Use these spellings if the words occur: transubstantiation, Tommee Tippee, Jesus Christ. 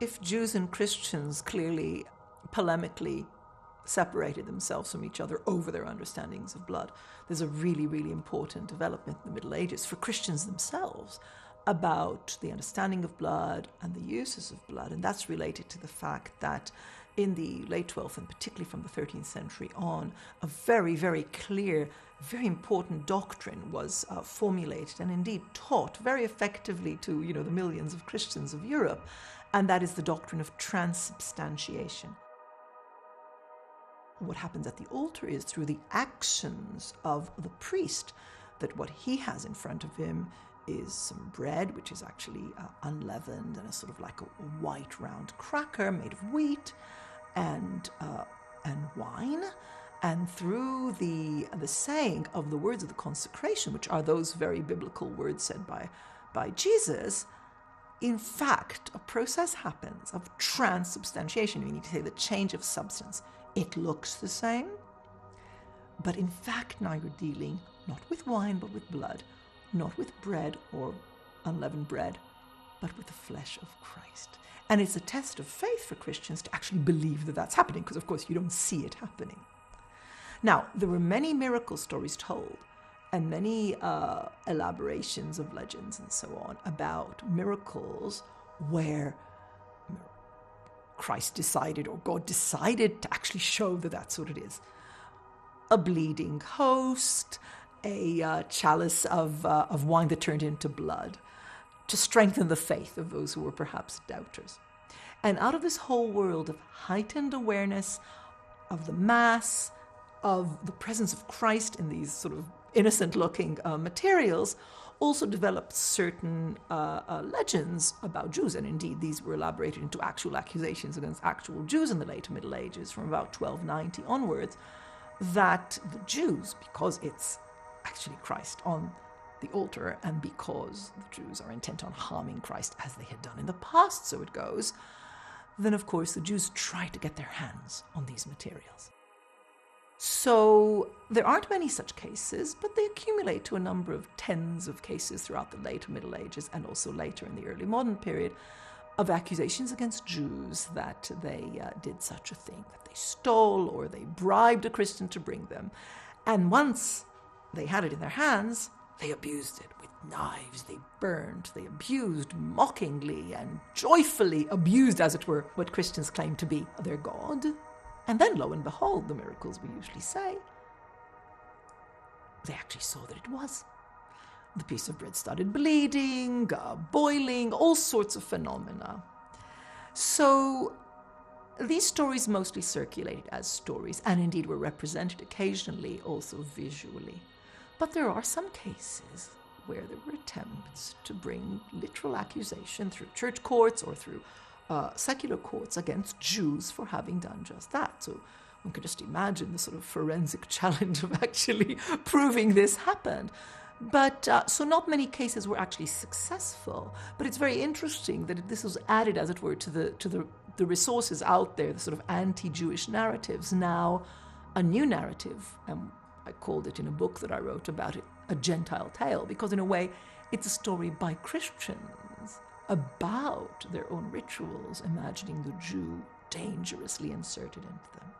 If Jews and Christians clearly polemically separated themselves from each other over their understandings of blood, there's a really, really important development in the Middle Ages for Christians themselves about the understanding of blood and the uses of blood, and that's related to the fact that in the late 12th and particularly from the 13th century on, a very, very clear, very important doctrine was formulated and indeed taught very effectively to, the millions of Christians of Europe, and that is the doctrine of transubstantiation. What happens at the altar is through the actions of the priest that what he has in front of him is some bread, which is actually unleavened and a sort of like a white round cracker made of wheat, and wine, and through the saying of the words of the consecration, which are those very biblical words said by Jesus, in fact, a process happens of transubstantiation. We need to say the change of substance. It looks the same, but in fact now you're dealing not with wine but with blood, not with bread or unleavened bread, but with the flesh of Christ. And it's a test of faith for Christians to actually believe that that's happening, because of course you don't see it happening. Now, there were many miracle stories told and many elaborations of legends and so on about miracles where Christ decided or God decided to actually show that that's what it is. A bleeding host, a chalice of wine that turned into blood, to strengthen the faith of those who were perhaps doubters. And out of this whole world of heightened awareness of the Mass, of the presence of Christ in these sort of innocent-looking materials, also developed certain legends about Jews, and indeed these were elaborated into actual accusations against actual Jews in the later Middle Ages from about 1290 onwards, that the Jews, because it's actually Christ on the altar, and because the Jews are intent on harming Christ as they had done in the past, so it goes, then of course the Jews try to get their hands on these materials. So there aren't many such cases, but they accumulate to a number of tens of cases throughout the later Middle Ages and also later in the early modern period of accusations against Jews that they did such a thing, that they stole or they bribed a Christian to bring them. And once they had it in their hands, they abused it with knives, they burned, they abused mockingly and joyfully abused, as it were, what Christians claim to be their God. And then, lo and behold, the miracles we usually say, they actually saw that it was. The piece of bread started bleeding, boiling, all sorts of phenomena. So these stories mostly circulated as stories, and indeed were represented occasionally also visually. But there are some cases where there were attempts to bring literal accusation through church courts or through secular courts against Jews for having done just that. So one could just imagine the sort of forensic challenge of actually proving this happened. But so not many cases were actually successful, but it's very interesting that this was added, as it were, to the resources out there, the sort of anti-Jewish narratives. Now a new narrative, I called it in a book that I wrote about it, a Gentile tale, because in a way it's a story by Christians about their own rituals, imagining the Jew dangerously inserted into them.